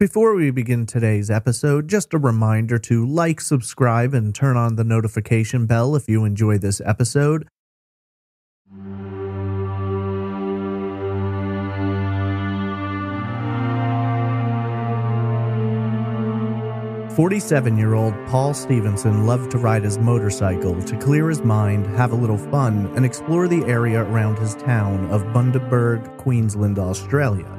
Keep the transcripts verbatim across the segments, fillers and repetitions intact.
Before we begin today's episode, just a reminder to like, subscribe, and turn on the notification bell if you enjoy this episode. forty-seven-year-old Paul Stevenson loved to ride his motorcycle to clear his mind, have a little fun, and explore the area around his town of Bundaberg, Queensland, Australia.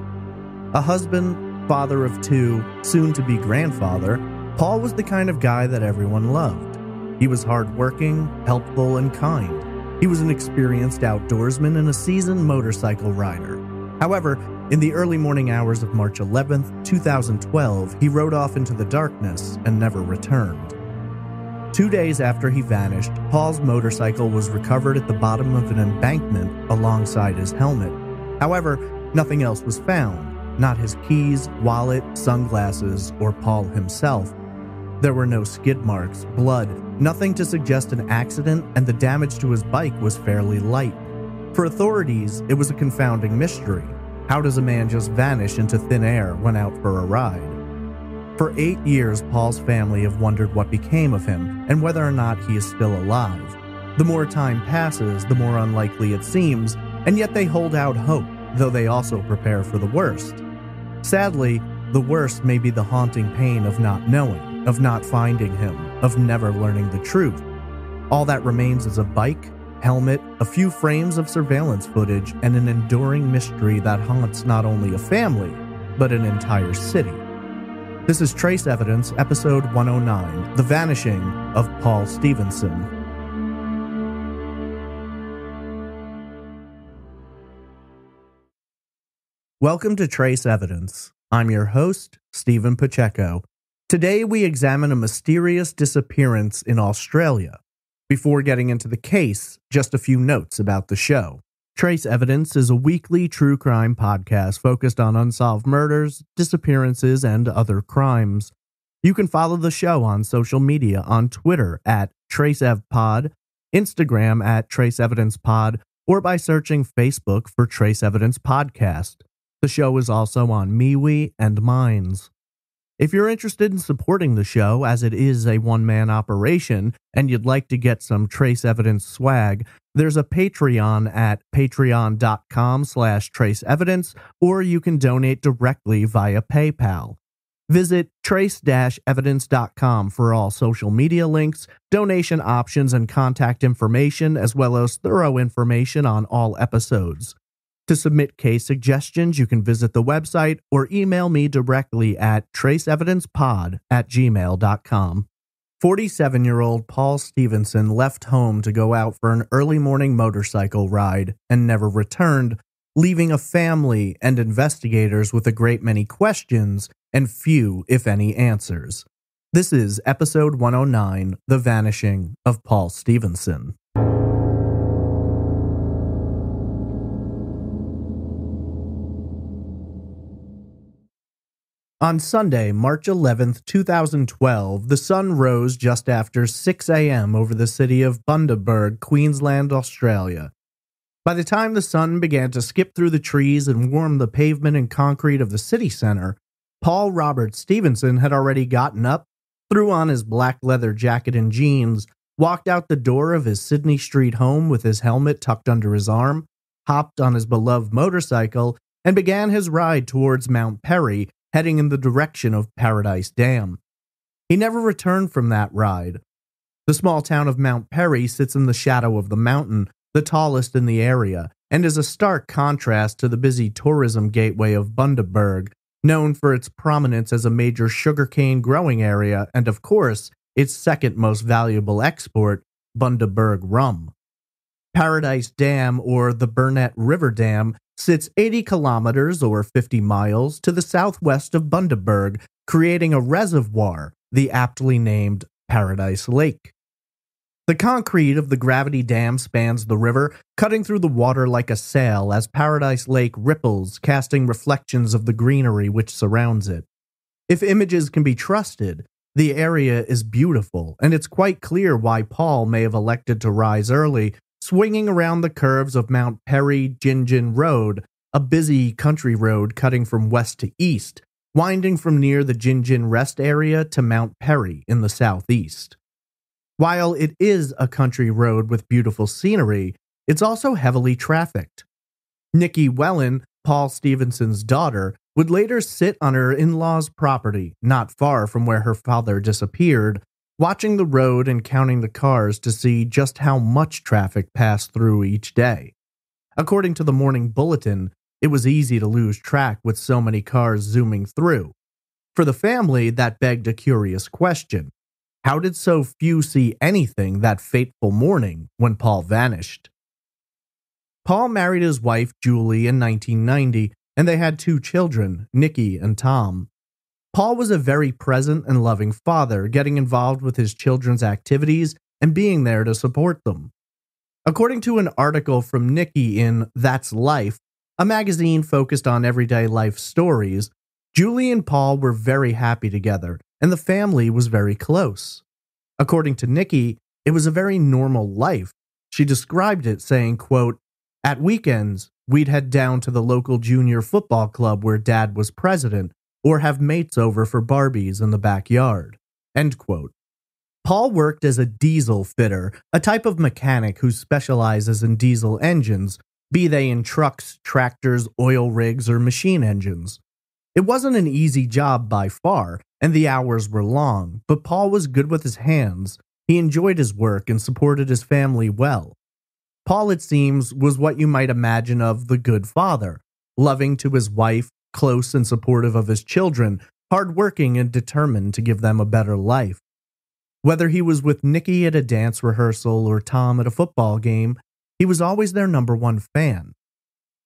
A husband, father of two, soon-to-be grandfather, Paul was the kind of guy that everyone loved. He was hardworking, helpful, and kind. He was an experienced outdoorsman and a seasoned motorcycle rider. However, in the early morning hours of March eleventh, two thousand twelve, he rode off into the darkness and never returned. Two days after he vanished, Paul's motorcycle was recovered at the bottom of an embankment alongside his helmet. However, nothing else was found. Not his keys, wallet, sunglasses, or Paul himself. There were no skid marks, blood, nothing to suggest an accident, and the damage to his bike was fairly light. For authorities, it was a confounding mystery. How does a man just vanish into thin air when out for a ride? For eight years, Paul's family have wondered what became of him and whether or not he is still alive. The more time passes, the more unlikely it seems, and yet they hold out hope, though they also prepare for the worst. Sadly, the worst may be the haunting pain of not knowing, of not finding him, of never learning the truth. All that remains is a bike, helmet, a few frames of surveillance footage, and an enduring mystery that haunts not only a family, but an entire city. This is Trace Evidence, Episode one oh nine, The Vanishing of Paul Stevenson. Welcome to Trace Evidence. I'm your host, Stephen Pacheco. Today we examine a mysterious disappearance in Australia. Before getting into the case, just a few notes about the show. Trace Evidence is a weekly true crime podcast focused on unsolved murders, disappearances, and other crimes. You can follow the show on social media on Twitter at TraceEvPod, Instagram at TraceEvidencePod, or by searching Facebook for Trace Evidence Podcast. The show is also on MeWe and Minds. If you're interested in supporting the show, as it is a one-man operation, and you'd like to get some Trace Evidence swag, there's a Patreon at patreon.com slash traceevidence, or you can donate directly via PayPal. Visit trace dash evidence dot com for all social media links, donation options, and contact information, as well as thorough information on all episodes. To submit case suggestions, you can visit the website or email me directly at traceevidencepod at gmail dot com. forty-seven-year-old Paul Stevenson left home to go out for an early morning motorcycle ride and never returned, leaving a family and investigators with a great many questions and few, if any, answers. This is Episode one oh nine, The Vanishing of Paul Stevenson. On Sunday, March eleventh, two thousand twelve, the sun rose just after six a m over the city of Bundaberg, Queensland, Australia. By the time the sun began to skip through the trees and warm the pavement and concrete of the city center, Paul Robert Stevenson had already gotten up, threw on his black leather jacket and jeans, walked out the door of his Sydney Street home with his helmet tucked under his arm, hopped on his beloved motorcycle, and began his ride towards Mount Perry, heading in the direction of Paradise Dam. He never returned from that ride. The small town of Mount Perry sits in the shadow of the mountain, the tallest in the area, and is a stark contrast to the busy tourism gateway of Bundaberg, known for its prominence as a major sugarcane growing area and, of course, its second most valuable export, Bundaberg rum. Paradise Dam, or the Burnett River Dam, sits eighty kilometers or fifty miles to the southwest of Bundaberg, creating a reservoir, the aptly named Paradise Lake. The concrete of the gravity dam spans the river, cutting through the water like a sail as Paradise Lake ripples, casting reflections of the greenery which surrounds it. If images can be trusted, the area is beautiful, and it's quite clear why Paul may have elected to rise early, swinging around the curves of Mount Perry Gin Gin Road, a busy country road cutting from west to east, winding from near the Gin Gin Rest Area to Mount Perry in the southeast. While it is a country road with beautiful scenery, it's also heavily trafficked. Nikki Wellen, Paul Stevenson's daughter, would later sit on her in-laws' property, not far from where her father disappeared, watching the road and counting the cars to see just how much traffic passed through each day. According to the Morning Bulletin, it was easy to lose track with so many cars zooming through. For the family, that begged a curious question. How did so few see anything that fateful morning when Paul vanished? Paul married his wife, Julie, in nineteen ninety, and they had two children, Nikki and Tom. Paul was a very present and loving father, getting involved with his children's activities and being there to support them. According to an article from Nikki in That's Life, a magazine focused on everyday life stories, Julie and Paul were very happy together, and the family was very close. According to Nikki, it was a very normal life. She described it saying, quote, "At weekends, we'd head down to the local junior football club where Dad was president, or have mates over for Barbies in the backyard." End quote. Paul worked as a diesel fitter, a type of mechanic who specializes in diesel engines, be they in trucks, tractors, oil rigs, or machine engines. It wasn't an easy job by far, and the hours were long, but Paul was good with his hands. He enjoyed his work and supported his family well. Paul, it seems, was what you might imagine of the good father, loving to his wife, close and supportive of his children, hardworking and determined to give them a better life. Whether he was with Nikki at a dance rehearsal or Tom at a football game, he was always their number one fan.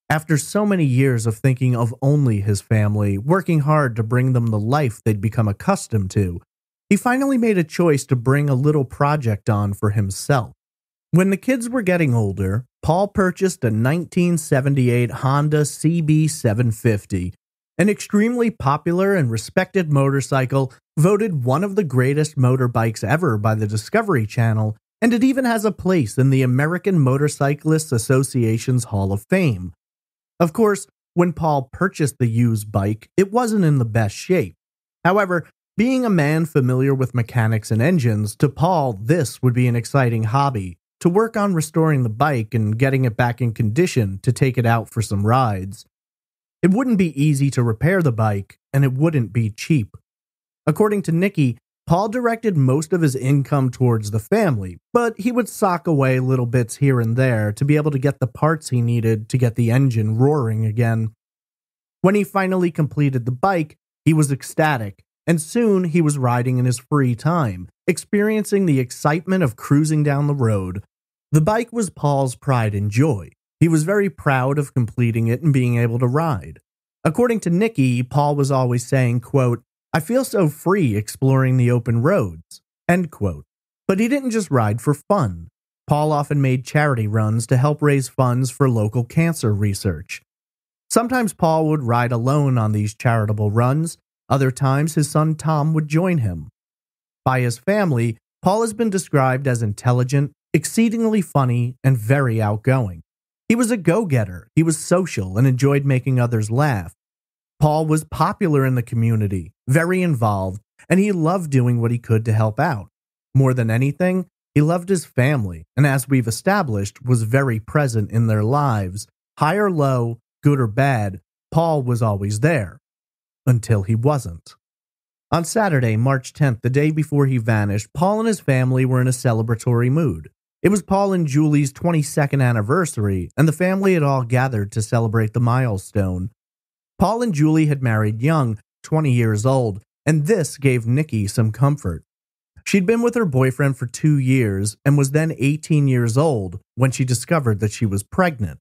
After so many years of thinking of only his family, working hard to bring them the life they'd become accustomed to, he finally made a choice to bring a little project on for himself. When the kids were getting older, Paul purchased a nineteen seventy-eight Honda C B seven fifty, an extremely popular and respected motorcycle, voted one of the greatest motorbikes ever by the Discovery Channel, and it even has a place in the American Motorcyclists Association's Hall of Fame. Of course, when Paul purchased the used bike, it wasn't in the best shape. However, being a man familiar with mechanics and engines, to Paul, this would be an exciting hobby, to work on restoring the bike and getting it back in condition to take it out for some rides. It wouldn't be easy to repair the bike, and it wouldn't be cheap. According to Nikki, Paul directed most of his income towards the family, but he would sock away little bits here and there to be able to get the parts he needed to get the engine roaring again. When he finally completed the bike, he was ecstatic, and soon he was riding in his free time, experiencing the excitement of cruising down the road. The bike was Paul's pride and joy. He was very proud of completing it and being able to ride. According to Nikki, Paul was always saying, quote, "I feel so free exploring the open roads," end quote. But he didn't just ride for fun. Paul often made charity runs to help raise funds for local cancer research. Sometimes Paul would ride alone on these charitable runs. Other times, his son Tom would join him. By his family, Paul has been described as intelligent, exceedingly funny, and very outgoing. He was a go-getter, he was social, and enjoyed making others laugh. Paul was popular in the community, very involved, and he loved doing what he could to help out. More than anything, he loved his family, and as we've established, was very present in their lives. High or low, good or bad, Paul was always there. Until he wasn't. On Saturday, March tenth, the day before he vanished, Paul and his family were in a celebratory mood. It was Paul and Julie's twenty-second anniversary, and the family had all gathered to celebrate the milestone. Paul and Julie had married young, twenty years old, and this gave Nikki some comfort. She'd been with her boyfriend for two years and was then eighteen years old when she discovered that she was pregnant.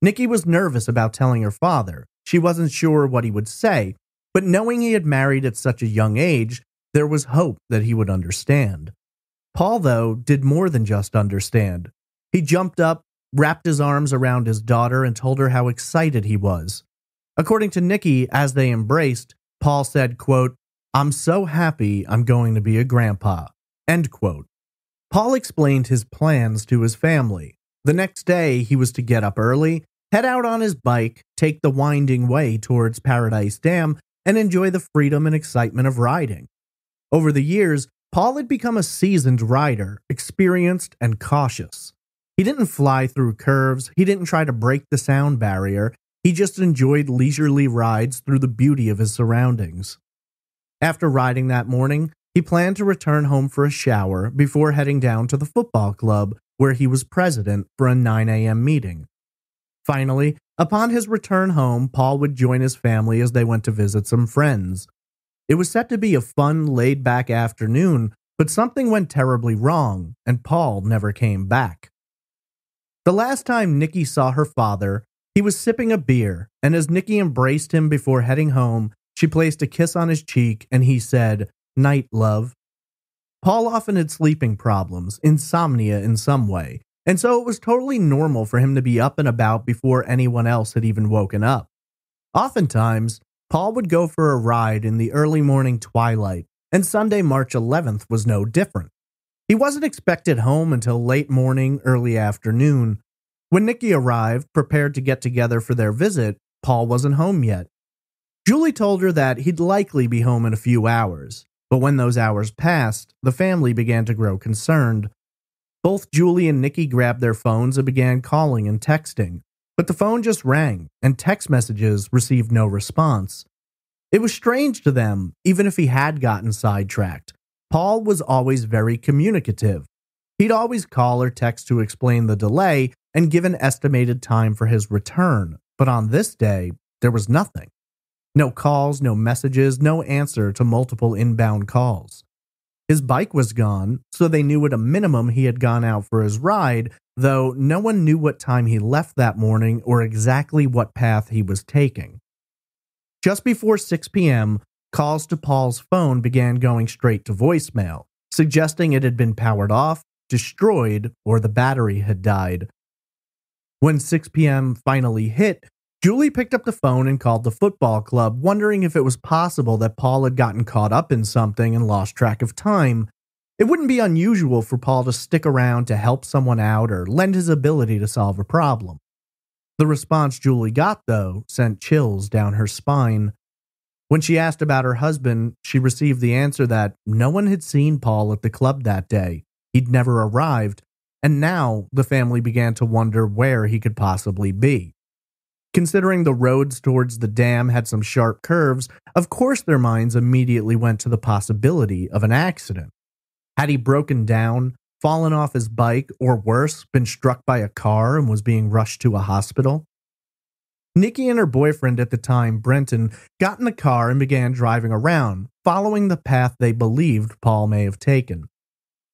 Nikki was nervous about telling her father. She wasn't sure what he would say, but knowing he had married at such a young age, there was hope that he would understand. Paul, though, did more than just understand. He jumped up, wrapped his arms around his daughter, and told her how excited he was. According to Nikki, as they embraced, Paul said, quote, "I'm so happy I'm going to be a grandpa," end quote. Paul explained his plans to his family. The next day, he was to get up early, head out on his bike, take the winding way towards Paradise Dam, and enjoy the freedom and excitement of riding. Over the years, Paul had become a seasoned rider, experienced and cautious. He didn't fly through curves, he didn't try to break the sound barrier, he just enjoyed leisurely rides through the beauty of his surroundings. After riding that morning, he planned to return home for a shower before heading down to the football club where he was president for a nine a.m. meeting. Finally, upon his return home, Paul would join his family as they went to visit some friends. It was set to be a fun, laid-back afternoon, but something went terribly wrong, and Paul never came back. The last time Nikki saw her father, he was sipping a beer, and as Nikki embraced him before heading home, she placed a kiss on his cheek, and he said, "Night, love." Paul often had sleeping problems, insomnia in some way, and so it was totally normal for him to be up and about before anyone else had even woken up. Oftentimes, Paul would go for a ride in the early morning twilight, and Sunday, March eleventh was no different. He wasn't expected home until late morning, early afternoon. When Nikki arrived, prepared to get together for their visit, Paul wasn't home yet. Julie told her that he'd likely be home in a few hours, but when those hours passed, the family began to grow concerned. Both Julie and Nikki grabbed their phones and began calling and texting. But the phone just rang, and text messages received no response. It was strange to them, even if he had gotten sidetracked. Paul was always very communicative. He'd always call or text to explain the delay and give an estimated time for his return, but on this day, there was nothing. No calls, no messages, no answer to multiple inbound calls. His bike was gone, so they knew at a minimum he had gone out for his ride, though no one knew what time he left that morning or exactly what path he was taking. Just before six p.m., calls to Paul's phone began going straight to voicemail, suggesting it had been powered off, destroyed, or the battery had died. When six p.m. finally hit, Julie picked up the phone and called the football club, wondering if it was possible that Paul had gotten caught up in something and lost track of time. It wouldn't be unusual for Paul to stick around to help someone out or lend his ability to solve a problem. The response Julie got, though, sent chills down her spine. When she asked about her husband, she received the answer that no one had seen Paul at the club that day. He'd never arrived, and now the family began to wonder where he could possibly be. Considering the roads towards the dam had some sharp curves, of course their minds immediately went to the possibility of an accident. Had he broken down, fallen off his bike, or worse, been struck by a car and was being rushed to a hospital? Nikki and her boyfriend at the time, Brenton, got in the car and began driving around, following the path they believed Paul may have taken.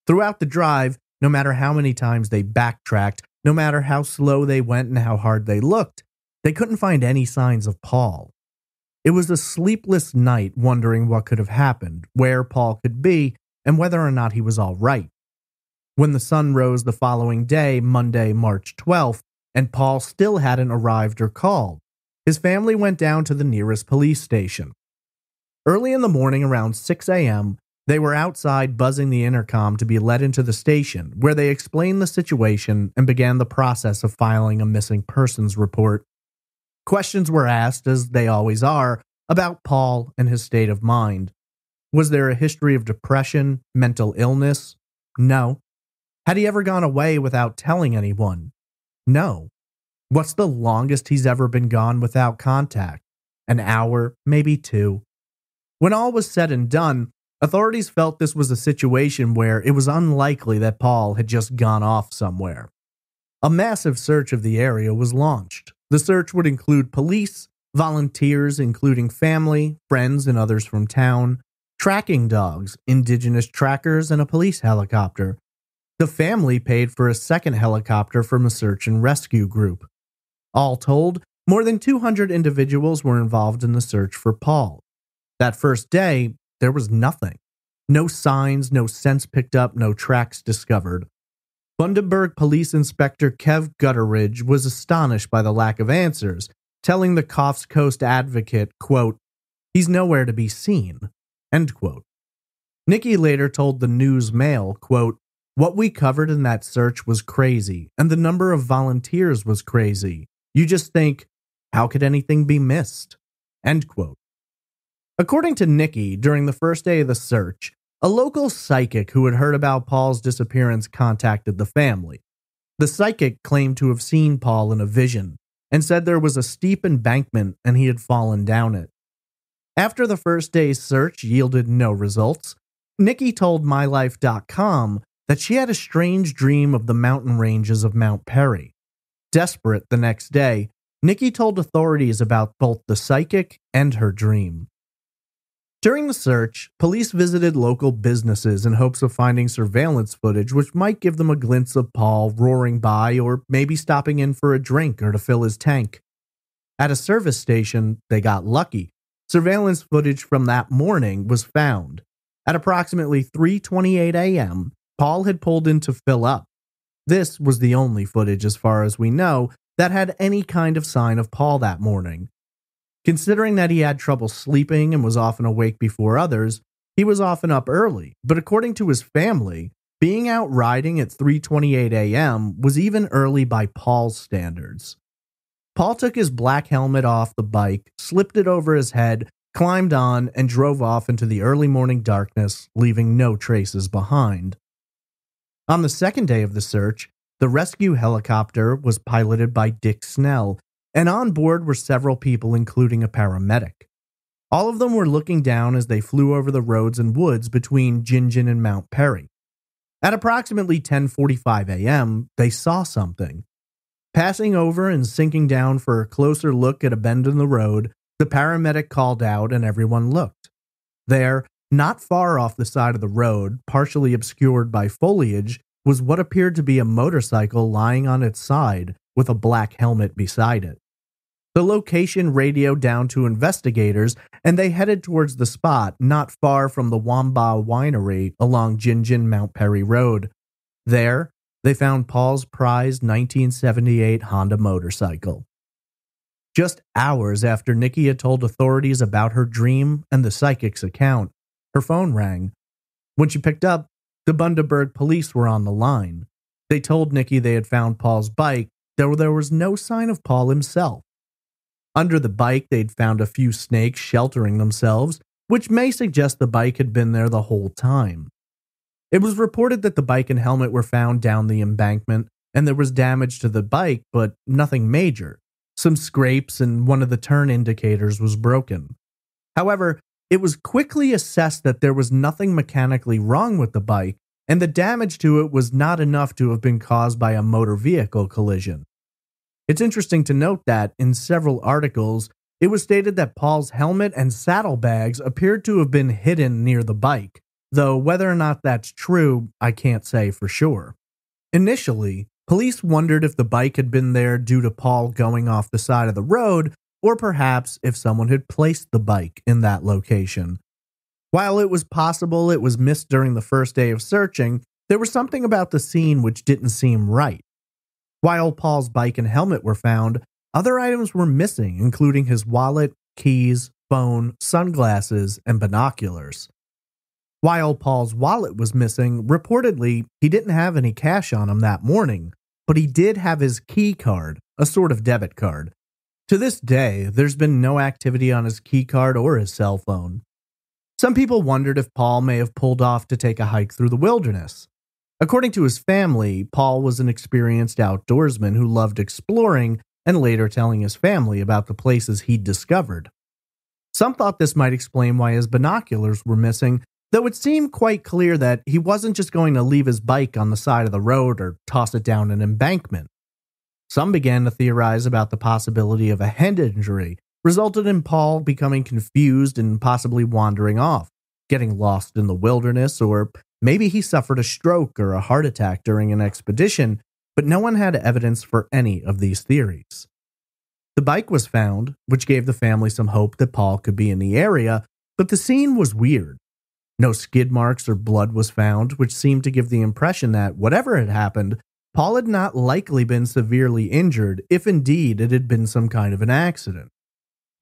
Throughout the drive, no matter how many times they backtracked, no matter how slow they went and how hard they looked, they couldn't find any signs of Paul. It was a sleepless night wondering what could have happened, where Paul could be, and whether or not he was all right. When the sun rose the following day, Monday, March twelfth, and Paul still hadn't arrived or called, his family went down to the nearest police station. Early in the morning, around six a.m., they were outside buzzing the intercom to be led into the station, where they explained the situation and began the process of filing a missing persons report. Questions were asked, as they always are, about Paul and his state of mind. Was there a history of depression, mental illness? No. Had he ever gone away without telling anyone? No. What's the longest he's ever been gone without contact? An hour, maybe two. When all was said and done, authorities felt this was a situation where it was unlikely that Paul had just gone off somewhere. A massive search of the area was launched. The search would include police, volunteers including family, friends, and others from town, tracking dogs, indigenous trackers, and a police helicopter. The family paid for a second helicopter from a search and rescue group. All told, more than two hundred individuals were involved in the search for Paul. That first day, there was nothing. No signs, no scents picked up, no tracks discovered. Bundaberg Police Inspector Kev Gutteridge was astonished by the lack of answers, telling the Coffs Coast Advocate, quote, "He's nowhere to be seen." End quote. Nikki later told the News Mail, quote, "What we covered in that search was crazy, and the number of volunteers was crazy. You just think, how could anything be missed?" End quote. According to Nikki, during the first day of the search, a local psychic who had heard about Paul's disappearance contacted the family. The psychic claimed to have seen Paul in a vision and said there was a steep embankment and he had fallen down it. After the first day's search yielded no results, Nikki told my life dot com that she had a strange dream of the mountain ranges of Mount Perry. Desperate the next day, Nikki told authorities about both the psychic and her dream. During the search, police visited local businesses in hopes of finding surveillance footage which might give them a glimpse of Paul roaring by or maybe stopping in for a drink or to fill his tank. At a service station, they got lucky. Surveillance footage from that morning was found. At approximately three twenty-eight a.m., Paul had pulled in to fill up. This was the only footage, as far as we know, that had any kind of sign of Paul that morning. Considering that he had trouble sleeping and was often awake before others, he was often up early, but according to his family, being out riding at three twenty-eight a.m. was even early by Paul's standards. Paul took his black helmet off the bike, slipped it over his head, climbed on, and drove off into the early morning darkness, leaving no traces behind. On the second day of the search, the rescue helicopter was piloted by Dick Snell, and on board were several people, including a paramedic. All of them were looking down as they flew over the roads and woods between Gin Gin and Mount Perry. At approximately ten forty-five a.m., they saw something. Passing over and sinking down for a closer look at a bend in the road, the paramedic called out and everyone looked. There, not far off the side of the road, partially obscured by foliage, was what appeared to be a motorcycle lying on its side with a black helmet beside it. The location radioed down to investigators, and they headed towards the spot not far from the Wamba Winery along Gin Gin Mount Perry Road. There, they found Paul's prized nineteen seventy-eight Honda motorcycle. Just hours after Nikki had told authorities about her dream and the psychic's account, her phone rang. When she picked up, the Bundaberg Police were on the line. They told Nikki they had found Paul's bike, though there was no sign of Paul himself. Under the bike, they'd found a few snakes sheltering themselves, which may suggest the bike had been there the whole time. It was reported that the bike and helmet were found down the embankment, and there was damage to the bike, but nothing major. Some scrapes and one of the turn indicators was broken. However, it was quickly assessed that there was nothing mechanically wrong with the bike, and the damage to it was not enough to have been caused by a motor vehicle collision. It's interesting to note that, in several articles, it was stated that Paul's helmet and saddlebags appeared to have been hidden near the bike, though whether or not that's true, I can't say for sure. Initially, police wondered if the bike had been there due to Paul going off the side of the road, or perhaps if someone had placed the bike in that location. While it was possible it was missed during the first day of searching, there was something about the scene which didn't seem right. While Paul's bike and helmet were found, other items were missing, including his wallet, keys, phone, sunglasses, and binoculars. While Paul's wallet was missing, reportedly, he didn't have any cash on him that morning, but he did have his key card, a sort of debit card. To this day, there's been no activity on his key card or his cell phone. Some people wondered if Paul may have pulled off to take a hike through the wilderness. According to his family, Paul was an experienced outdoorsman who loved exploring and later telling his family about the places he'd discovered. Some thought this might explain why his binoculars were missing, though it seemed quite clear that he wasn't just going to leave his bike on the side of the road or toss it down an embankment. Some began to theorize about the possibility of a head injury resulted in Paul becoming confused and possibly wandering off, getting lost in the wilderness, or maybe he suffered a stroke or a heart attack during an expedition, but no one had evidence for any of these theories. The bike was found, which gave the family some hope that Paul could be in the area, but the scene was weird. No skid marks or blood was found, which seemed to give the impression that, whatever had happened, Paul had not likely been severely injured, if indeed it had been some kind of an accident.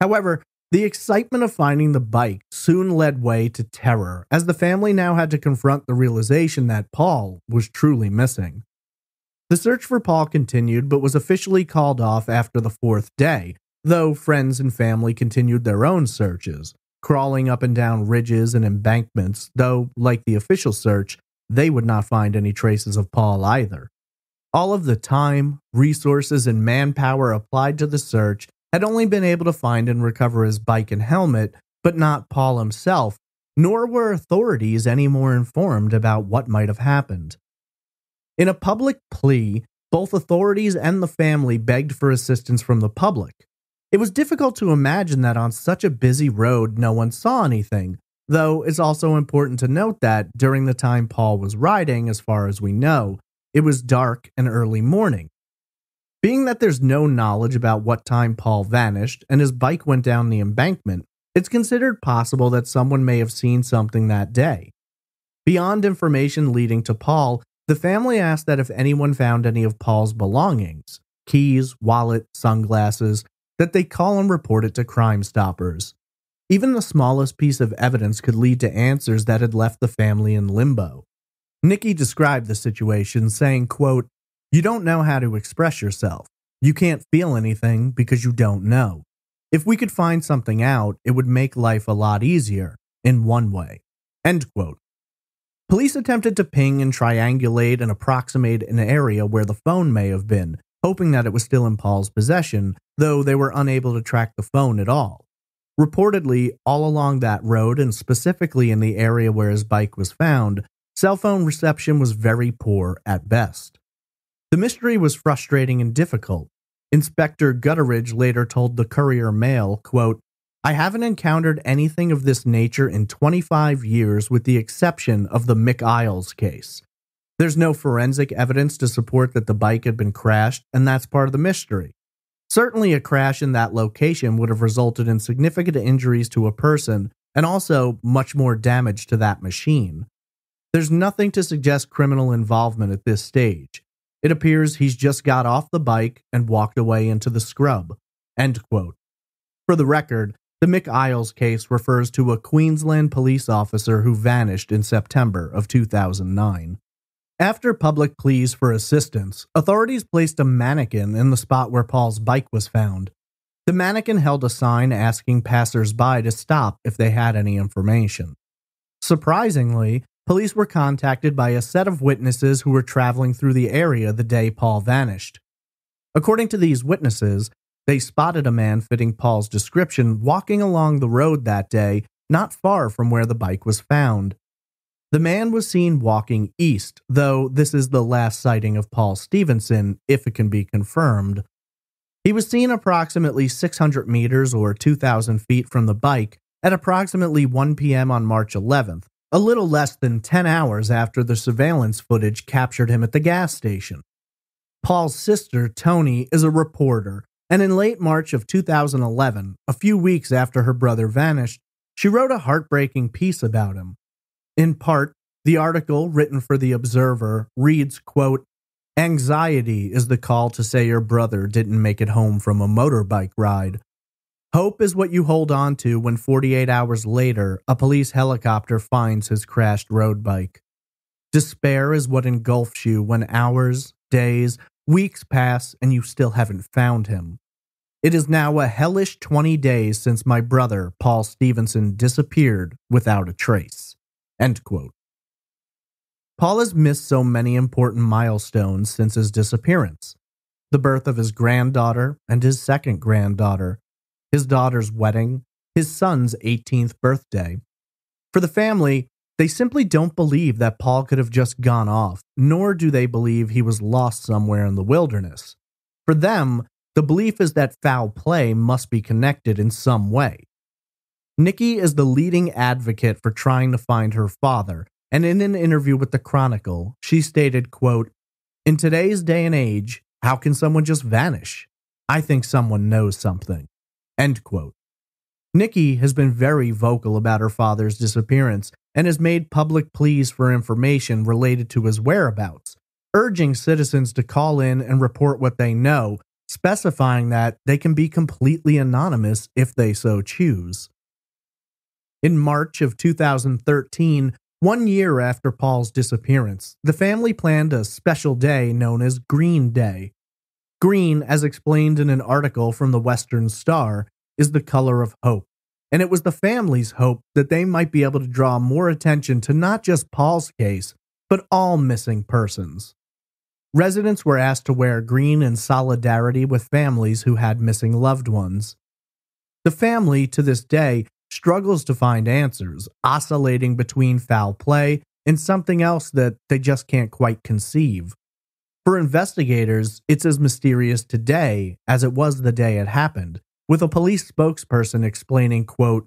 However, the excitement of finding the bike soon led way to terror, as the family now had to confront the realization that Paul was truly missing. The search for Paul continued, but was officially called off after the fourth day, though friends and family continued their own searches, crawling up and down ridges and embankments, though, like the official search, they would not find any traces of Paul either. All of the time, resources, and manpower applied to the search had only been able to find and recover his bike and helmet, but not Paul himself, nor were authorities any more informed about what might have happened. In a public plea, both authorities and the family begged for assistance from the public. It was difficult to imagine that on such a busy road no one saw anything, though it's also important to note that during the time Paul was riding, as far as we know, it was dark and early morning. Being that there's no knowledge about what time Paul vanished and his bike went down the embankment, it's considered possible that someone may have seen something that day. Beyond information leading to Paul, the family asked that if anyone found any of Paul's belongings, keys, wallet, sunglasses, that they call and report it to Crime Stoppers. Even the smallest piece of evidence could lead to answers that had left the family in limbo. Nikki described the situation, saying, quote, "You don't know how to express yourself. You can't feel anything because you don't know. If we could find something out, it would make life a lot easier, in one way." End quote. Police attempted to ping and triangulate and approximate an area where the phone may have been, hoping that it was still in Paul's possession, though they were unable to track the phone at all. Reportedly, all along that road, and specifically in the area where his bike was found, cell phone reception was very poor at best. The mystery was frustrating and difficult. Inspector Gutteridge later told the Courier-Mail, quote, "I haven't encountered anything of this nature in twenty-five years with the exception of the Mick Iles case. There's no forensic evidence to support that the bike had been crashed, and that's part of the mystery. Certainly a crash in that location would have resulted in significant injuries to a person and also much more damage to that machine. There's nothing to suggest criminal involvement at this stage. It appears he's just got off the bike and walked away into the scrub." End quote. For the record, the Mick Iles case refers to a Queensland police officer who vanished in September of two thousand nine. After public pleas for assistance, authorities placed a mannequin in the spot where Paul's bike was found. The mannequin held a sign asking passersby to stop if they had any information. Surprisingly, police were contacted by a set of witnesses who were traveling through the area the day Paul vanished. According to these witnesses, they spotted a man fitting Paul's description walking along the road that day, not far from where the bike was found. The man was seen walking east, though this is the last sighting of Paul Stevenson, if it can be confirmed. He was seen approximately six hundred meters or two thousand feet from the bike at approximately one p.m. on March eleventh, a little less than ten hours after the surveillance footage captured him at the gas station. Paul's sister, Tony, is a reporter, and in late March of two thousand eleven, a few weeks after her brother vanished, she wrote a heartbreaking piece about him. In part, the article, written for The Observer, reads, quote, "Anxiety is the call to say your brother didn't make it home from a motorbike ride. Hope is what you hold on to when forty-eight hours later, a police helicopter finds his crashed road bike. Despair is what engulfs you when hours, days, weeks pass and you still haven't found him. It is now a hellish twenty days since my brother, Paul Stevenson, disappeared without a trace." End quote. Paul has missed so many important milestones since his disappearance: the birth of his granddaughter and his second granddaughter, his daughter's wedding, his son's eighteenth birthday. For the family, they simply don't believe that Paul could have just gone off, nor do they believe he was lost somewhere in the wilderness. For them, the belief is that foul play must be connected in some way. Nikki is the leading advocate for trying to find her father, and in an interview with the Chronicle, she stated, quote, "In today's day and age, how can someone just vanish? I think someone knows something." End quote. Nikki has been very vocal about her father's disappearance and has made public pleas for information related to his whereabouts, urging citizens to call in and report what they know, specifying that they can be completely anonymous if they so choose. In March of two thousand thirteen, one year after Paul's disappearance, the family planned a special day known as Green Day. Green, as explained in an article from the Western Star, is the color of hope, and it was the family's hope that they might be able to draw more attention to not just Paul's case, but all missing persons. Residents were asked to wear green in solidarity with families who had missing loved ones. The family, to this day, struggles to find answers, oscillating between foul play and something else that they just can't quite conceive. For investigators, it's as mysterious today as it was the day it happened, with a police spokesperson explaining, quote,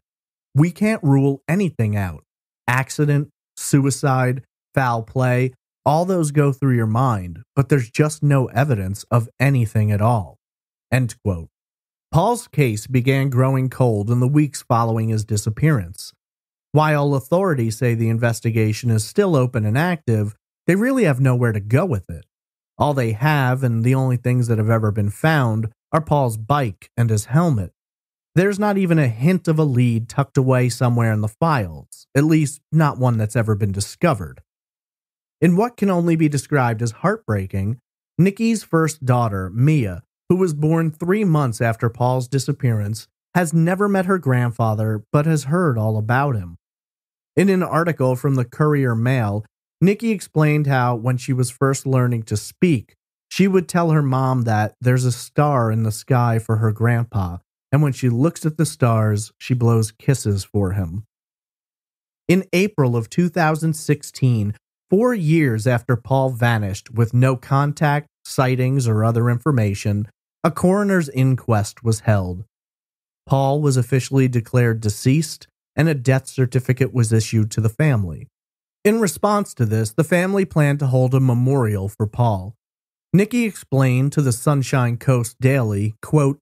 "We can't rule anything out. Accident, suicide, foul play, all those go through your mind, but there's just no evidence of anything at all." End quote. Paul's case began growing cold in the weeks following his disappearance. While authorities say the investigation is still open and active, they really have nowhere to go with it. All they have, and the only things that have ever been found, are Paul's bike and his helmet. There's not even a hint of a lead tucked away somewhere in the files, at least not one that's ever been discovered. In what can only be described as heartbreaking, Nikki's first daughter, Mia, who was born three months after Paul's disappearance, has never met her grandfather but has heard all about him. In an article from the Courier-Mail, Nikki explained how, when she was first learning to speak, she would tell her mom that there's a star in the sky for her grandpa, and when she looks at the stars, she blows kisses for him. In April of two thousand sixteen, four years after Paul vanished with no contact, sightings, or other information, a coroner's inquest was held. Paul was officially declared deceased, and a death certificate was issued to the family. In response to this, the family planned to hold a memorial for Paul. Nikki explained to the Sunshine Coast Daily, quote,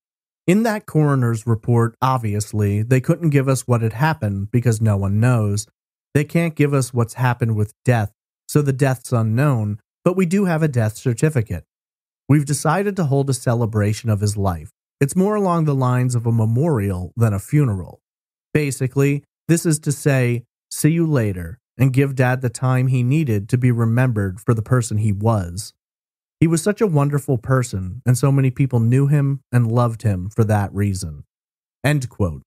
"In that coroner's report, obviously, they couldn't give us what had happened because no one knows. They can't give us what's happened with death, so the death's unknown, but we do have a death certificate. We've decided to hold a celebration of his life. It's more along the lines of a memorial than a funeral. Basically, this is to say, see you later, and give Dad the time he needed to be remembered for the person he was. He was such a wonderful person, and so many people knew him and loved him for that reason." End quote.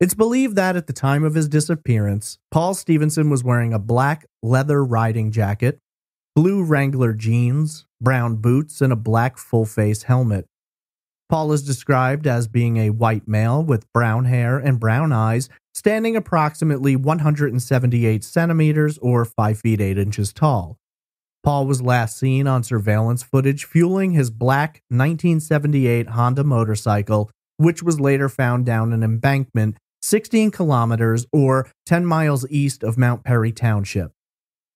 It's believed that at the time of his disappearance, Paul Stevenson was wearing a black leather riding jacket, blue Wrangler jeans, brown boots, and a black full-face helmet. Paul is described as being a white male with brown hair and brown eyes, standing approximately one hundred seventy-eight centimeters or five feet eight inches tall. Paul was last seen on surveillance footage fueling his black nineteen seventy-eight Honda motorcycle, which was later found down an embankment sixteen kilometers or ten miles east of Mount Perry Township.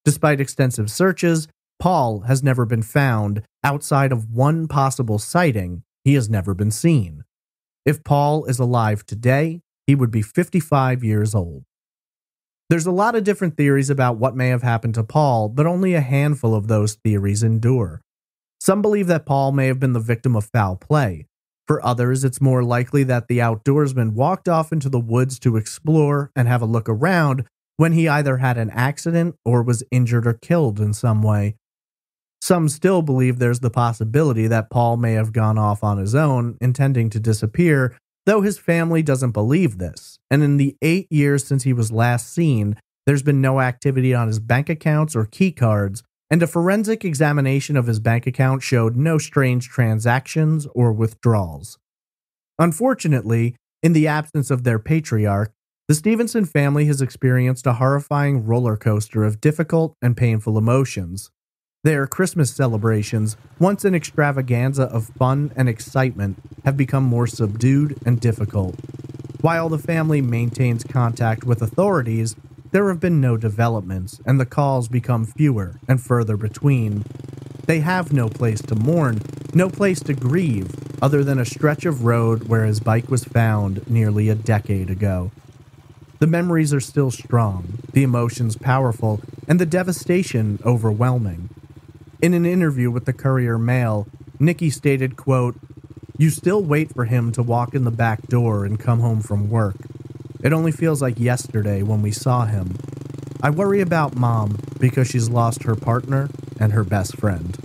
Despite extensive searches, Paul has never been found. Outside of one possible sighting, he has never been seen. If Paul is alive today, he would be fifty-five years old. There's a lot of different theories about what may have happened to Paul, but only a handful of those theories endure. Some believe that Paul may have been the victim of foul play. For others, it's more likely that the outdoorsman walked off into the woods to explore and have a look around when he either had an accident or was injured or killed in some way. Some still believe there's the possibility that Paul may have gone off on his own, intending to disappear, though his family doesn't believe this, and in the eight years since he was last seen, there's been no activity on his bank accounts or key cards, and a forensic examination of his bank account showed no strange transactions or withdrawals. Unfortunately, in the absence of their patriarch, the Stevenson family has experienced a horrifying roller coaster of difficult and painful emotions. Their Christmas celebrations, once an extravaganza of fun and excitement, have become more subdued and difficult. While the family maintains contact with authorities, there have been no developments, and the calls become fewer and further between. They have no place to mourn, no place to grieve, other than a stretch of road where his bike was found nearly a decade ago. The memories are still strong, the emotions powerful, and the devastation overwhelming. In an interview with the Courier-Mail, Nikki stated, quote, "You still wait for him to walk in the back door and come home from work. It only feels like yesterday when we saw him. I worry about Mom because she's lost her partner and her best friend."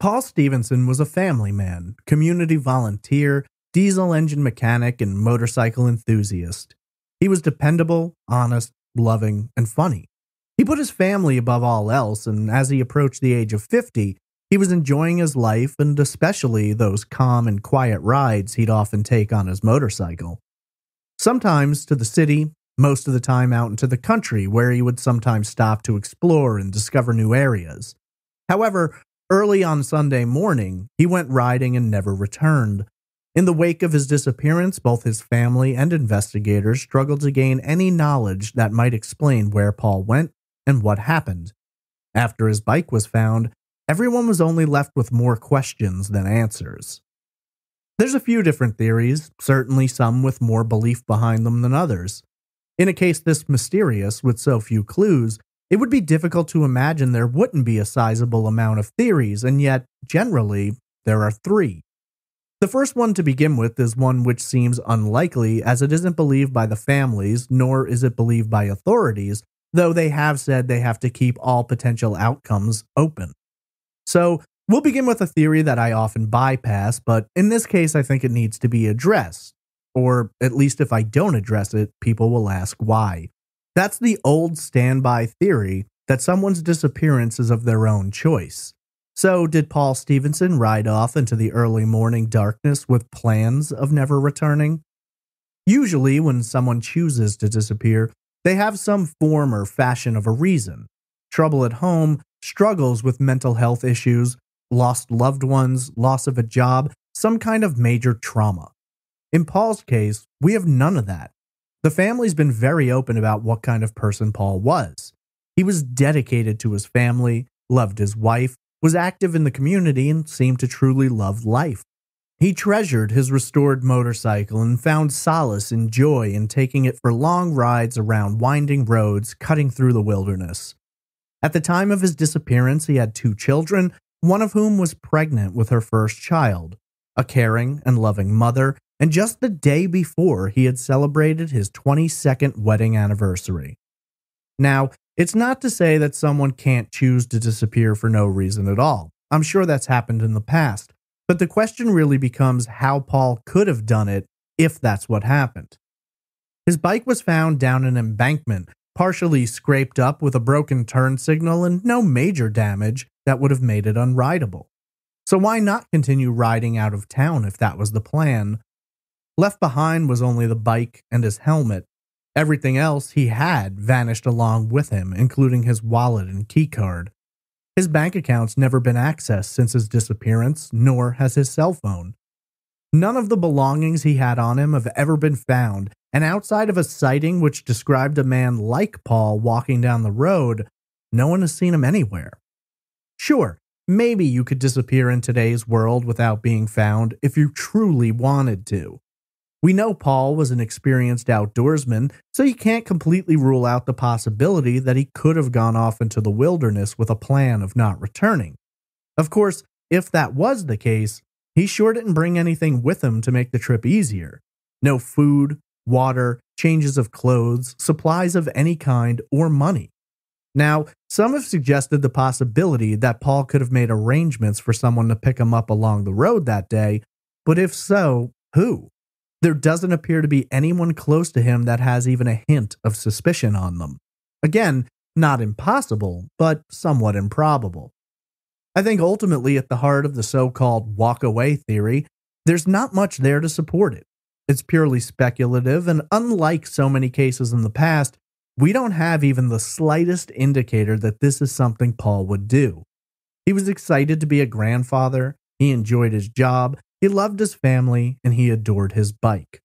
Paul Stevenson was a family man, community volunteer, diesel engine mechanic, and motorcycle enthusiast. He was dependable, honest, loving, and funny. He put his family above all else, and as he approached the age of fifty, he was enjoying his life and especially those calm and quiet rides he'd often take on his motorcycle. Sometimes to the city, most of the time out into the country, where he would sometimes stop to explore and discover new areas. However, early on Sunday morning, he went riding and never returned. In the wake of his disappearance, both his family and investigators struggled to gain any knowledge that might explain where Paul went and what happened. After his bike was found, everyone was only left with more questions than answers. There's a few different theories, certainly some with more belief behind them than others. In a case this mysterious, with so few clues, it would be difficult to imagine there wouldn't be a sizable amount of theories, and yet, generally, there are three. The first one to begin with is one which seems unlikely, as it isn't believed by the families, nor is it believed by authorities, though they have said they have to keep all potential outcomes open. So, we'll begin with a theory that I often bypass, but in this case I think it needs to be addressed. Or at least if I don't address it, people will ask why. That's the old standby theory that someone's disappearance is of their own choice. So did Paul Stevenson ride off into the early morning darkness with plans of never returning? Usually when someone chooses to disappear, they have some form or fashion of a reason. Trouble at home, struggles with mental health issues, lost loved ones, loss of a job, some kind of major trauma. In Paul's case, we have none of that. The family's been very open about what kind of person Paul was. He was dedicated to his family, loved his wife, was active in the community, and seemed to truly love life. He treasured his restored motorcycle and found solace and joy in taking it for long rides around winding roads, cutting through the wilderness. At the time of his disappearance, he had two children, one of whom was pregnant with her first child, a caring and loving mother, and just the day before, he had celebrated his twenty-second wedding anniversary. Now, it's not to say that someone can't choose to disappear for no reason at all. I'm sure that's happened in the past, but the question really becomes how Paul could have done it if that's what happened. His bike was found down an embankment, partially scraped up with a broken turn signal and no major damage that would have made it unrideable. So why not continue riding out of town if that was the plan? Left behind was only the bike and his helmet. Everything else he had vanished along with him, including his wallet and keycard. His bank account's never been accessed since his disappearance, nor has his cell phone. None of the belongings he had on him have ever been found, and outside of a sighting which described a man like Paul walking down the road, no one has seen him anywhere. Sure, maybe you could disappear in today's world without being found if you truly wanted to. We know Paul was an experienced outdoorsman, so you can't completely rule out the possibility that he could have gone off into the wilderness with a plan of not returning. Of course, if that was the case, he sure didn't bring anything with him to make the trip easier. No food, water, changes of clothes, supplies of any kind, or money. Now, some have suggested the possibility that Paul could have made arrangements for someone to pick him up along the road that day, but if so, who? There doesn't appear to be anyone close to him that has even a hint of suspicion on them. Again, not impossible, but somewhat improbable. I think ultimately at the heart of the so-called walk-away theory, there's not much there to support it. It's purely speculative, and unlike so many cases in the past, we don't have even the slightest indicator that this is something Paul would do. He was excited to be a grandfather, he enjoyed his job, he loved his family, and he adored his bike.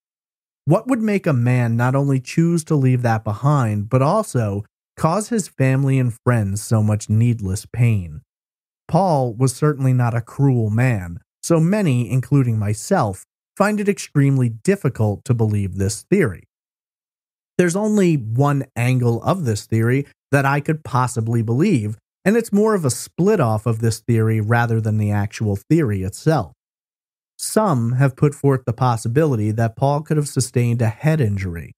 What would make a man not only choose to leave that behind, but also cause his family and friends so much needless pain? Paul was certainly not a cruel man, so many, including myself, find it extremely difficult to believe this theory. There's only one angle of this theory that I could possibly believe, and it's more of a split-off of this theory rather than the actual theory itself. Some have put forth the possibility that Paul could have sustained a head injury.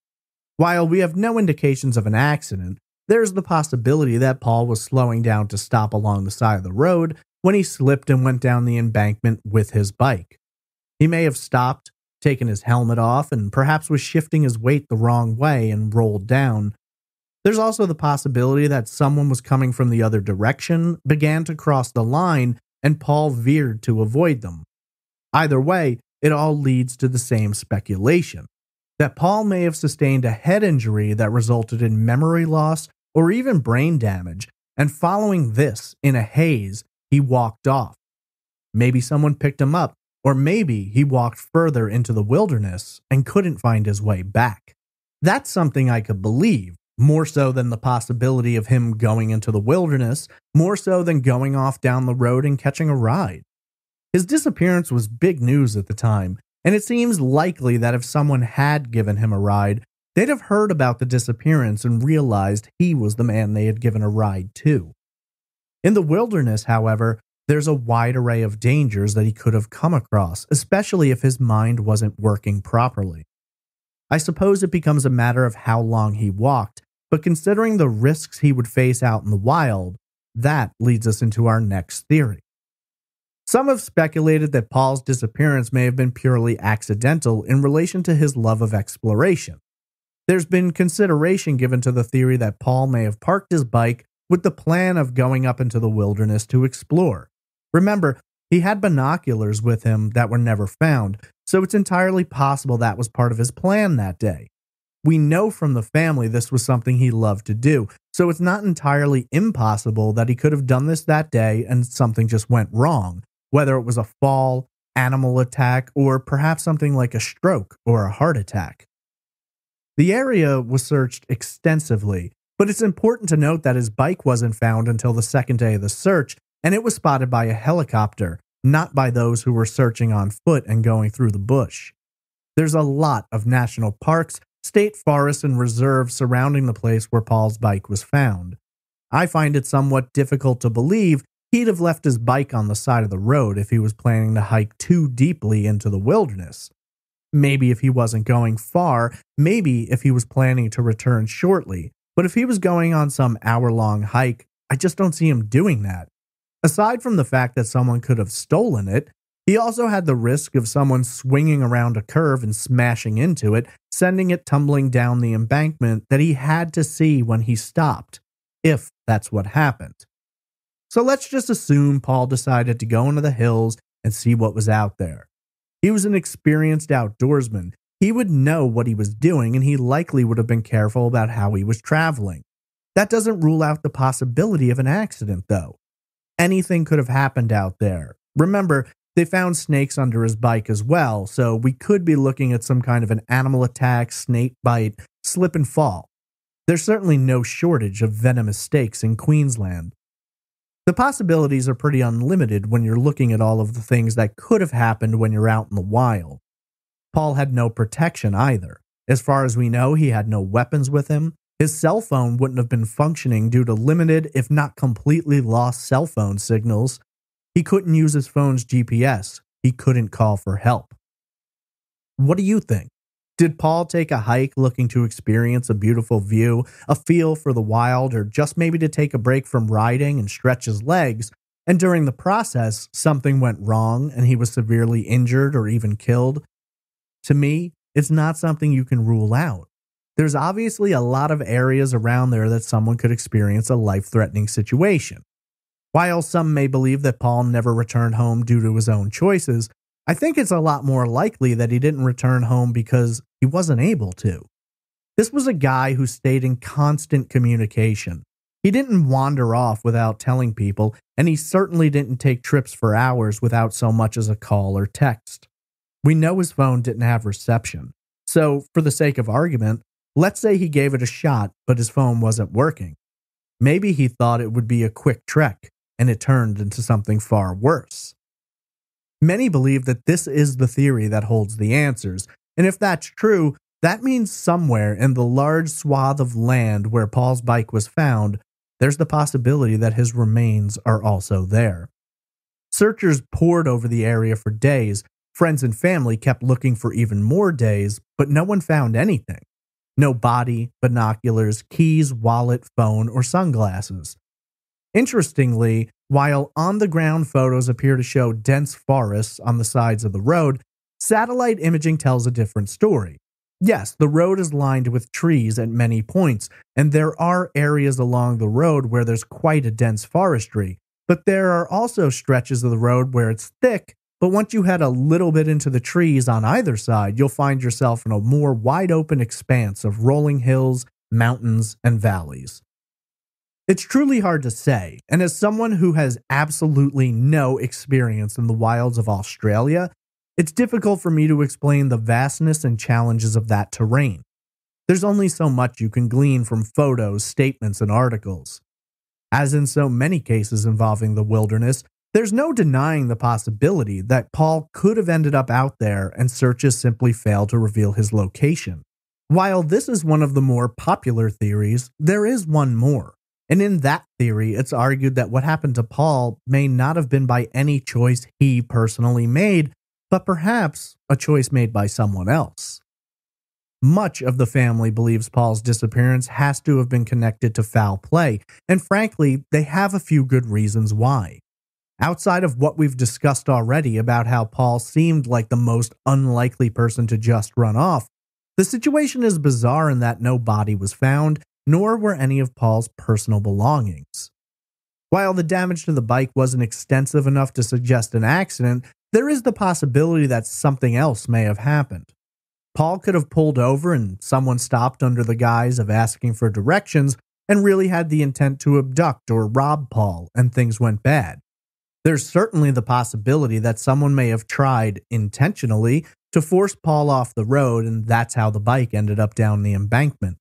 While we have no indications of an accident, there's the possibility that Paul was slowing down to stop along the side of the road when he slipped and went down the embankment with his bike. He may have stopped, taken his helmet off, and perhaps was shifting his weight the wrong way and rolled down. There's also the possibility that someone was coming from the other direction, began to cross the line, and Paul veered to avoid them. Either way, it all leads to the same speculation, that Paul may have sustained a head injury that resulted in memory loss or even brain damage, and following this, in a haze, he walked off. Maybe someone picked him up, or maybe he walked further into the wilderness and couldn't find his way back. That's something I could believe, more so than the possibility of him going into the wilderness, more so than going off down the road and catching a ride. His disappearance was big news at the time, and it seems likely that if someone had given him a ride, they'd have heard about the disappearance and realized he was the man they had given a ride to. In the wilderness, however, there's a wide array of dangers that he could have come across, especially if his mind wasn't working properly. I suppose it becomes a matter of how long he walked, but considering the risks he would face out in the wild, that leads us into our next theory. Some have speculated that Paul's disappearance may have been purely accidental in relation to his love of exploration. There's been consideration given to the theory that Paul may have parked his bike with the plan of going up into the wilderness to explore. Remember, he had binoculars with him that were never found, so it's entirely possible that was part of his plan that day. We know from the family this was something he loved to do, so it's not entirely impossible that he could have done this that day and something just went wrong, whether it was a fall, animal attack, or perhaps something like a stroke or a heart attack. The area was searched extensively, but it's important to note that his bike wasn't found until the second day of the search, and it was spotted by a helicopter, not by those who were searching on foot and going through the bush. There's a lot of national parks, state forests, and reserves surrounding the place where Paul's bike was found. I find it somewhat difficult to believe he'd have left his bike on the side of the road if he was planning to hike too deeply into the wilderness. Maybe if he wasn't going far, maybe if he was planning to return shortly. But if he was going on some hour-long hike, I just don't see him doing that. Aside from the fact that someone could have stolen it, he also had the risk of someone swinging around a curve and smashing into it, sending it tumbling down the embankment that he had to see when he stopped, if that's what happened. So let's just assume Paul decided to go into the hills and see what was out there. He was an experienced outdoorsman. He would know what he was doing, and he likely would have been careful about how he was traveling. That doesn't rule out the possibility of an accident, though. Anything could have happened out there. Remember, they found snakes under his bike as well, so we could be looking at some kind of an animal attack, snake bite, slip and fall. There's certainly no shortage of venomous snakes in Queensland. The possibilities are pretty unlimited when you're looking at all of the things that could have happened when you're out in the wild. Paul had no protection either. As far as we know, he had no weapons with him. His cell phone wouldn't have been functioning due to limited, if not completely lost, cell phone signals. He couldn't use his phone's G P S. He couldn't call for help. What do you think? Did Paul take a hike looking to experience a beautiful view, a feel for the wild, or just maybe to take a break from riding and stretch his legs, and during the process, something went wrong and he was severely injured or even killed? To me, it's not something you can rule out. There's obviously a lot of areas around there that someone could experience a life-threatening situation. While some may believe that Paul never returned home due to his own choices, I think it's a lot more likely that he didn't return home because he wasn't able to. This was a guy who stayed in constant communication. He didn't wander off without telling people, and he certainly didn't take trips for hours without so much as a call or text. We know his phone didn't have reception, so for the sake of argument, let's say he gave it a shot, but his phone wasn't working. Maybe he thought it would be a quick trek, and it turned into something far worse. Many believe that this is the theory that holds the answers, and if that's true, that means somewhere in the large swath of land where Paul's bike was found, there's the possibility that his remains are also there. Searchers poured over the area for days. Friends and family kept looking for even more days, but no one found anything. No body, binoculars, keys, wallet, phone, or sunglasses. Interestingly, while on-the-ground photos appear to show dense forests on the sides of the road, satellite imaging tells a different story. Yes, the road is lined with trees at many points, and there are areas along the road where there's quite a dense forestry, but there are also stretches of the road where it's thick, but once you head a little bit into the trees on either side, you'll find yourself in a more wide-open expanse of rolling hills, mountains, and valleys. It's truly hard to say, and as someone who has absolutely no experience in the wilds of Australia, it's difficult for me to explain the vastness and challenges of that terrain. There's only so much you can glean from photos, statements, and articles. As in so many cases involving the wilderness, there's no denying the possibility that Paul could have ended up out there and searches simply failed to reveal his location. While this is one of the more popular theories, there is one more. And in that theory, it's argued that what happened to Paul may not have been by any choice he personally made, but perhaps a choice made by someone else. Much of the family believes Paul's disappearance has to have been connected to foul play, and frankly, they have a few good reasons why. Outside of what we've discussed already about how Paul seemed like the most unlikely person to just run off, the situation is bizarre in that no body was found, nor were any of Paul's personal belongings. While the damage to the bike wasn't extensive enough to suggest an accident, there is the possibility that something else may have happened. Paul could have pulled over and someone stopped under the guise of asking for directions and really had the intent to abduct or rob Paul, and things went bad. There's certainly the possibility that someone may have tried, intentionally, to force Paul off the road, and that's how the bike ended up down the embankment.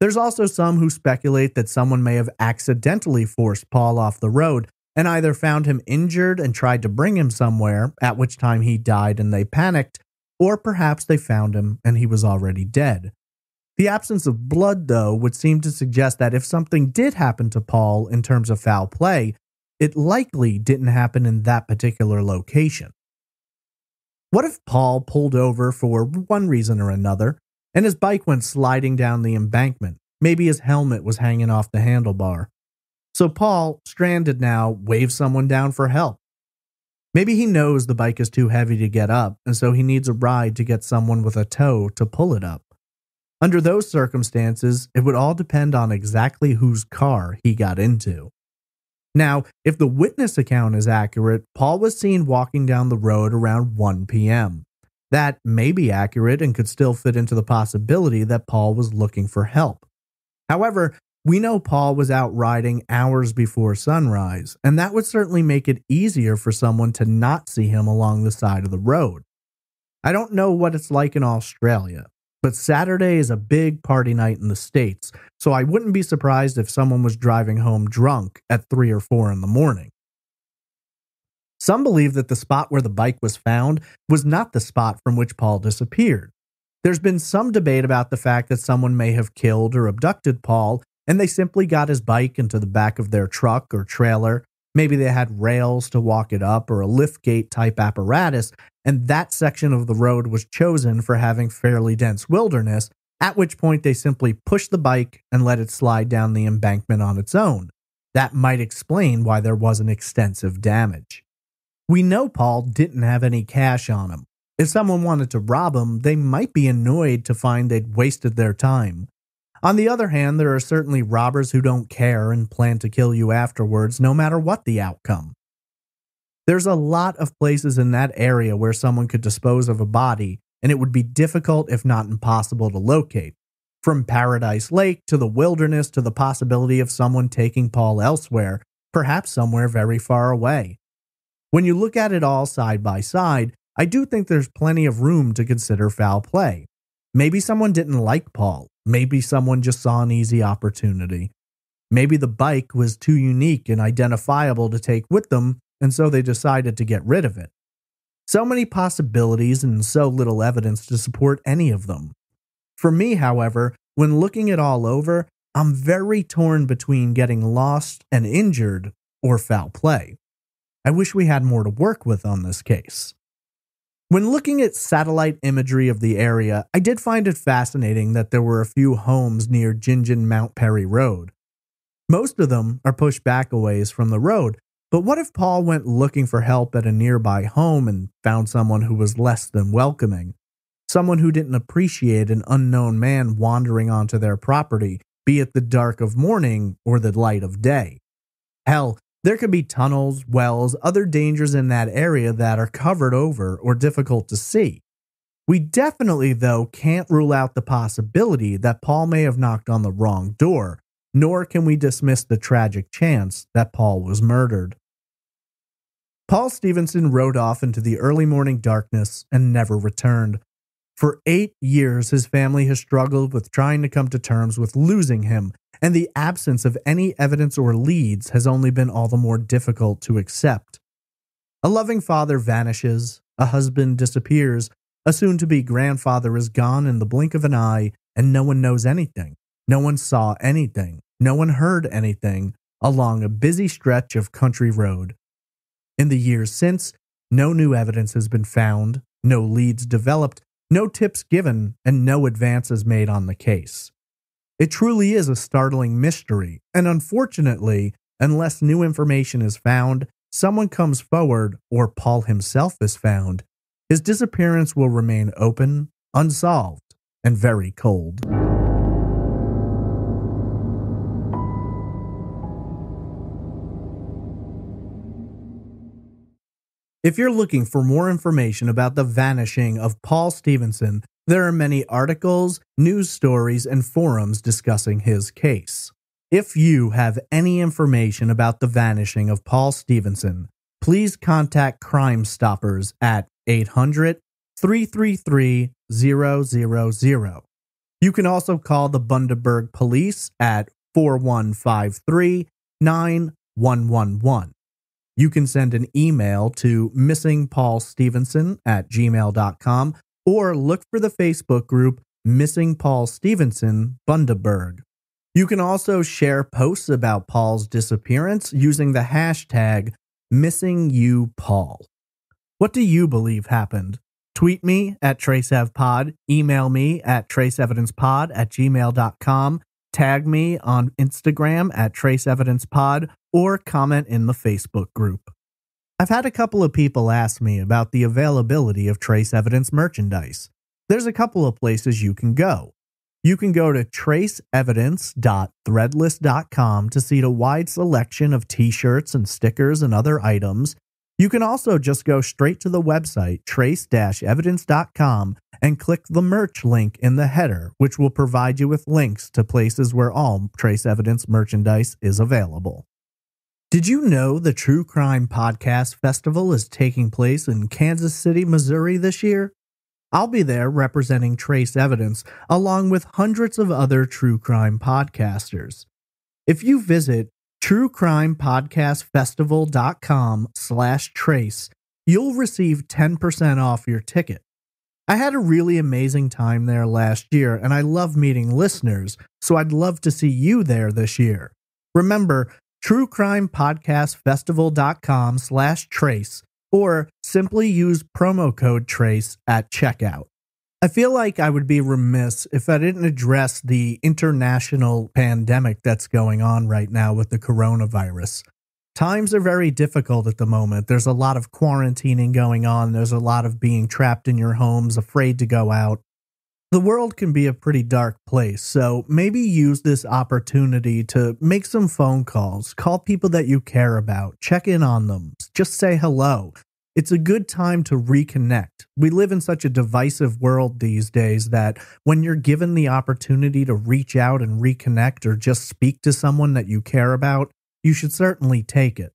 There's also some who speculate that someone may have accidentally forced Paul off the road and either found him injured and tried to bring him somewhere, at which time he died and they panicked, or perhaps they found him and he was already dead. The absence of blood, though, would seem to suggest that if something did happen to Paul in terms of foul play, it likely didn't happen in that particular location. What if Paul pulled over for one reason or another, and his bike went sliding down the embankment? Maybe his helmet was hanging off the handlebar. So Paul, stranded now, waves someone down for help. Maybe he knows the bike is too heavy to get up, and so he needs a ride to get someone with a tow to pull it up. Under those circumstances, it would all depend on exactly whose car he got into. Now, if the witness account is accurate, Paul was seen walking down the road around one p m That may be accurate and could still fit into the possibility that Paul was looking for help. However, we know Paul was out riding hours before sunrise, and that would certainly make it easier for someone to not see him along the side of the road. I don't know what it's like in Australia, but Saturday is a big party night in the States, so I wouldn't be surprised if someone was driving home drunk at three or four in the morning. Some believe that the spot where the bike was found was not the spot from which Paul disappeared. There's been some debate about the fact that someone may have killed or abducted Paul, and they simply got his bike into the back of their truck or trailer. Maybe they had rails to walk it up or a liftgate type apparatus, and that section of the road was chosen for having fairly dense wilderness, at which point they simply pushed the bike and let it slide down the embankment on its own. That might explain why there wasn't extensive damage. We know Paul didn't have any cash on him. If someone wanted to rob him, they might be annoyed to find they'd wasted their time. On the other hand, there are certainly robbers who don't care and plan to kill you afterwards, no matter what the outcome. There's a lot of places in that area where someone could dispose of a body, and it would be difficult, if not impossible, to locate. From Paradise Lake to the wilderness to the possibility of someone taking Paul elsewhere, perhaps somewhere very far away. When you look at it all side by side, I do think there's plenty of room to consider foul play. Maybe someone didn't like Paul. Maybe someone just saw an easy opportunity. Maybe the bike was too unique and identifiable to take with them, and so they decided to get rid of it. So many possibilities and so little evidence to support any of them. For me, however, when looking it all over, I'm very torn between getting lost and injured or foul play. I wish we had more to work with on this case. When looking at satellite imagery of the area, I did find it fascinating that there were a few homes near Gin Gin Mount Perry Road. Most of them are pushed back a ways from the road. But what if Paul went looking for help at a nearby home and found someone who was less than welcoming? Someone who didn't appreciate an unknown man wandering onto their property, be it the dark of morning or the light of day. Hell, there could be tunnels, wells, other dangers in that area that are covered over or difficult to see. We definitely, though, can't rule out the possibility that Paul may have knocked on the wrong door, nor can we dismiss the tragic chance that Paul was murdered. Paul Stevenson rode off into the early morning darkness and never returned. For eight years, his family has struggled with trying to come to terms with losing him, and the absence of any evidence or leads has only been all the more difficult to accept. A loving father vanishes, a husband disappears, a soon-to-be grandfather is gone in the blink of an eye, and no one knows anything. No one saw anything. No one heard anything along a busy stretch of country road. In the years since, no new evidence has been found, no leads developed, no tips given, and no advances made on the case. It truly is a startling mystery, and unfortunately, unless new information is found, someone comes forward, or Paul himself is found, his disappearance will remain open, unsolved, and very cold. If you're looking for more information about the vanishing of Paul Stevenson, there are many articles, news stories, and forums discussing his case. If you have any information about the vanishing of Paul Stevenson, please contact Crime Stoppers at eight hundred, three three three, zero zero zero. You can also call the Bundaberg Police at four one five three, nine one one one. You can send an email to missingpaulstevenson at gmail dot com or look for the Facebook group Missing Paul Stevenson, Bundaberg. You can also share posts about Paul's disappearance using the hashtag MissingYouPaul. What do you believe happened? Tweet me at TraceEvPod, email me at TraceEvidencePod at gmail dot com, tag me on Instagram at TraceEvidencePod, or comment in the Facebook group. I've had a couple of people ask me about the availability of Trace Evidence merchandise. There's a couple of places you can go. You can go to trace evidence dot threadless dot com to see a wide selection of t-shirts and stickers and other items. You can also just go straight to the website trace dash evidence dot com and click the merch link in the header, which will provide you with links to places where all Trace Evidence merchandise is available. Did you know the True Crime Podcast Festival is taking place in Kansas City, Missouri this year? I'll be there representing Trace Evidence, along with hundreds of other true crime podcasters. If you visit true crime podcast festival dot com slash trace, you'll receive ten percent off your ticket. I had a really amazing time there last year, and I love meeting listeners, so I'd love to see you there this year. Remember, true crime podcast festival dot com slash trace, or simply use promo code TRACE at checkout. I feel like I would be remiss if I didn't address the international pandemic that's going on right now with the coronavirus. Times are very difficult at the moment. There's a lot of quarantining going on. There's a lot of being trapped in your homes, afraid to go out. The world can be a pretty dark place, so maybe use this opportunity to make some phone calls, call people that you care about, check in on them, just say hello. It's a good time to reconnect. We live in such a divisive world these days that when you're given the opportunity to reach out and reconnect or just speak to someone that you care about, you should certainly take it.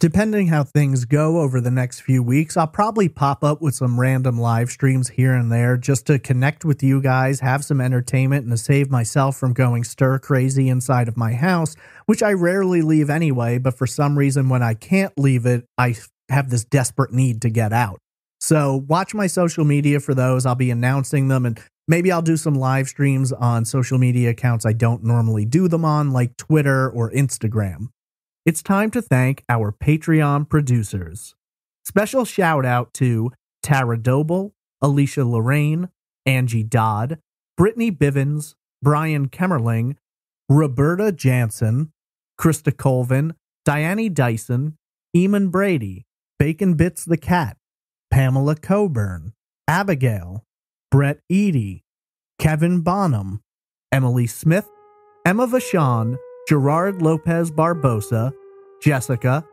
Depending how things go over the next few weeks, I'll probably pop up with some random live streams here and there just to connect with you guys, have some entertainment, and to save myself from going stir crazy inside of my house, which I rarely leave anyway, but for some reason when I can't leave it, I have this desperate need to get out. So watch my social media for those. I'll be announcing them, and maybe I'll do some live streams on social media accounts I don't normally do them on, like Twitter or Instagram. it's time to thank our Patreon producers. Special shout out to Tara Doble, Alicia Lorraine, Angie Dodd, Brittany Bivens, Brian Kemmerling, Roberta Jansen, Krista Colvin, Diane Dyson, Eamon Brady, Bacon Bits the Cat, Pamela Coburn, Abigail, Brett Eady, Kevin Bonham, Emily Smith, Emma Vachon, Gerard Lopez Barbosa, Jessica,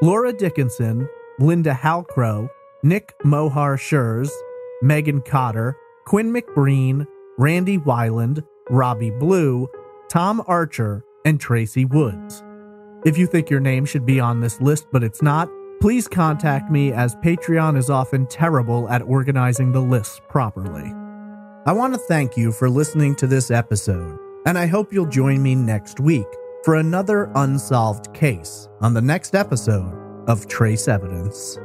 Laura Dickinson, Linda Halcrow, Nick Mohar-Schurz, Megan Cotter, Quinn McBreen, Randy Weiland, Robbie Blue, Tom Archer, and Tracy Woods. If you think your name should be on this list but it's not, please contact me, as Patreon is often terrible at organizing the lists properly. I want to thank you for listening to this episode, and I hope you'll join me next week for another unsolved case on the next episode of Trace Evidence.